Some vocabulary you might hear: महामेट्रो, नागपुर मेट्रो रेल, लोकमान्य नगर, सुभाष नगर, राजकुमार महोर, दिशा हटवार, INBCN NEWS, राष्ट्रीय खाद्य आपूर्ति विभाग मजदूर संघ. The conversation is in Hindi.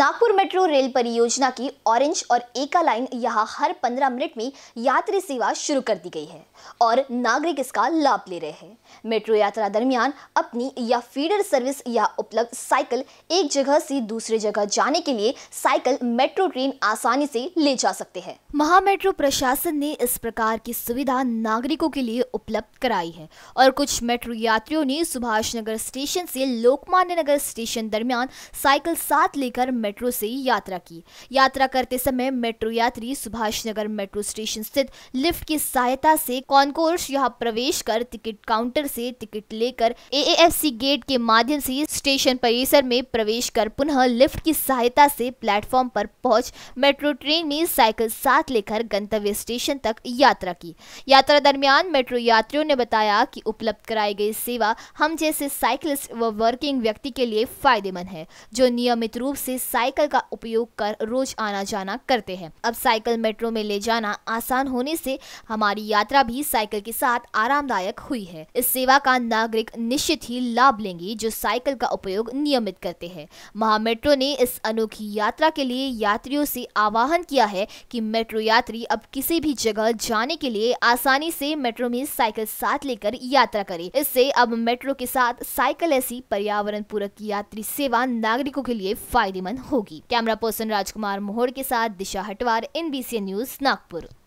नागपुर मेट्रो रेल परियोजना की ऑरेंज और एका लाइन यहां हर 15 मिनट में यात्री सेवा शुरू कर दी गई है और नागरिक इसका लाभ ले रहे हैं। मेट्रो यात्रा दरमियान अपनी या फीडर सर्विस या उपलब्ध साइकिल एक जगह से दूसरे जगह जाने के लिए साइकिल मेट्रो ट्रेन आसानी से ले जा सकते हैं। महामेट्रो प्रशासन ने इस प्रकार की सुविधा नागरिकों के लिए उपलब्ध कराई है और कुछ मेट्रो यात्रियों ने सुभाष नगर स्टेशन से लोकमान्य नगर स्टेशन दरमियान साइकिल साथ लेकर मेट्रो से यात्रा की। यात्रा करते समय मेट्रो यात्री सुभाष नगर मेट्रो स्टेशन स्थित लिफ्ट की सहायता से कॉन्कोर्स यहां प्रवेश कर टिकट काउंटर से टिकट लेकर AAFC गेट के माध्यम से स्टेशन परिसर में प्रवेश कर पुनः लिफ्ट की सहायता से प्लेटफॉर्म पर पहुंच मेट्रो ट्रेन में साइकिल साथ लेकर गंतव्य स्टेशन तक यात्रा की। यात्रा दरमियान मेट्रो यात्रियों ने बताया कि उपलब्ध कराई गई सेवा हम जैसे साइकिलिस्ट व वर्किंग व्यक्ति के लिए फायदेमंद है, जो नियमित रूप से साइकिल का उपयोग कर रोज आना जाना करते हैं। अब साइकिल मेट्रो में ले जाना आसान होने से हमारी यात्रा भी साइकिल के साथ आरामदायक हुई है। इस सेवा का नागरिक निश्चित ही लाभ लेंगे जो साइकिल का उपयोग नियमित करते हैं। महामेट्रो ने इस अनोखी यात्रा के लिए यात्रियों से आह्वान किया है कि मेट्रो यात्री अब किसी भी जगह जाने के लिए आसानी से मेट्रो में साइकिल साथ लेकर यात्रा करे। इससे अब मेट्रो के साथ साइकिल ऐसी पर्यावरण पूरक यात्री सेवा नागरिकों के लिए फायदेमंद होगी। कैमरा पर्सन राजकुमार महोर के साथ दिशा हटवार, INBCN न्यूज़, नागपुर।